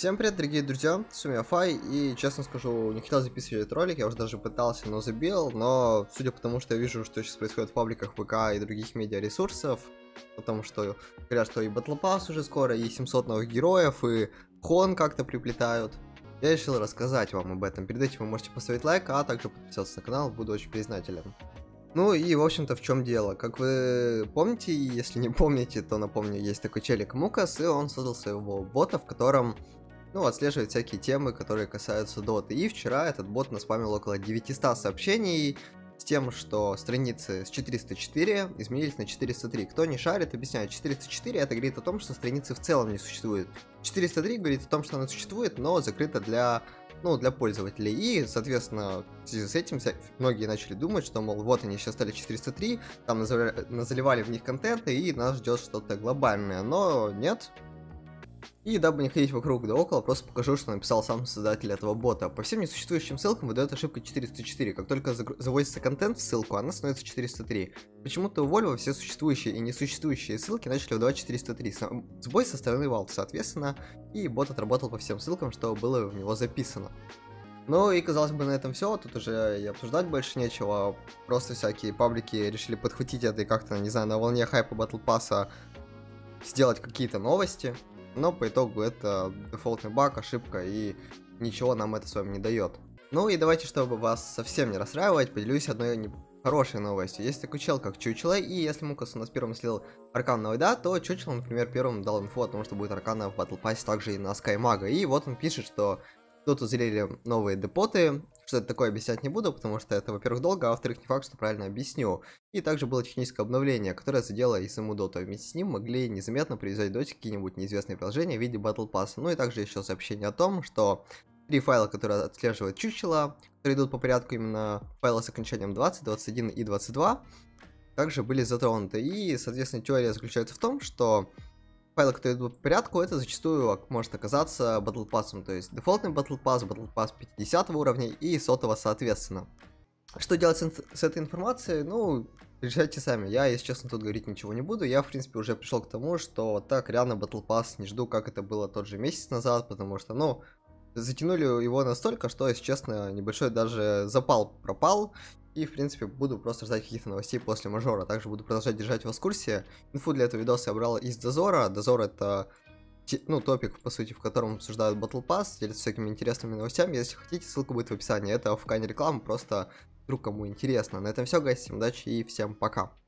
Всем привет, дорогие друзья, с вами Фай, и честно скажу, не хотел записывать этот ролик, я уже даже пытался, но забил, но судя по тому, что я вижу, что сейчас происходит в пабликах ВК и других медиаресурсов, потому что говорят, что и батлпасс уже скоро, и 700 новых героев, и хон как-то приплетают, я решил рассказать вам об этом. Перед этим вы можете поставить лайк, а также подписаться на канал, буду очень признателен. Ну и в общем-то в чем дело, как вы помните, и если не помните, то напомню, есть такой челик Мукас, и он создал своего бота, в котором отслеживает всякие темы, которые касаются Доты. И вчера этот бот наспамил около 900 сообщений с тем, что страницы с 404 изменились на 403. Кто не шарит, объясняет, 404 это говорит о том, что страницы в целом не существует. 403 говорит о том, что она существует, но закрыта для пользователей. И, соответственно, в связи с этим многие начали думать, что, мол, вот они сейчас стали 403, там назаливали в них контенты, и нас ждет что-то глобальное. Но нет. И дабы не ходить вокруг да около, просто покажу, что написал сам создатель этого бота. По всем несуществующим ссылкам выдает ошибка 404. Как только заводится контент в ссылку, она становится 403. Почему-то у Volvo все существующие и несуществующие ссылки начали выдавать 403. Сбой со стороны Valve, соответственно, и бот отработал по всем ссылкам, что было в него записано. Ну и казалось бы на этом все, тут уже и обсуждать больше нечего. Просто всякие паблики решили подхватить это и как-то, не знаю, на волне хайпа Battle Pass'а сделать какие-то новости. Но по итогу это дефолтный баг, ошибка, и ничего нам это с вами не дает. Ну и давайте, чтобы вас совсем не расстраивать, поделюсь одной хорошей новостью. Есть такой чел, как Чучело, и если Мукас у нас первым слил Аркан на Вайда, то Чучело, например, первым дал инфу о том, что будет Аркана в Battle Pass, также и на Скаймага. И вот он пишет, что тут узрели новые депоты, что это такое объяснять не буду, потому что это, во-первых, долго, а во-вторых, не факт, что правильно объясню. И также было техническое обновление, которое задело и саму Dota. Вместе с ним могли незаметно привязать Dota какие-нибудь неизвестные приложения в виде Battle Pass. Ну и также еще сообщение о том, что 3 файла, которые отслеживают Чучело, которые идут по порядку именно файла с окончанием 20, 21 и 22, также были затронуты. И, соответственно, теория заключается в том, что файлы, которые идут по порядку, это зачастую может оказаться Battle Pass'ом, то есть дефолтный Battle Pass 50 уровня и 100 соответственно. Что делать с этой информацией, решайте сами, я, если честно, тут говорить ничего не буду, я, в принципе, уже пришел к тому, что так, реально Battle Pass не жду, как это было тот же месяц назад, потому что, затянули его настолько, что, если честно, небольшой даже запал пропал. И, в принципе, буду просто ждать каких-то новостей после мажора. Также буду продолжать держать вас в курсе. Инфу для этого видоса я брал из Дозора. Дозор — это, топик, по сути, в котором обсуждают Battle Pass, делятся всякими интересными новостями. Если хотите, ссылка будет в описании. Это ВК не реклама, просто вдруг кому интересно. На этом все, гайс, всем удачи и всем пока.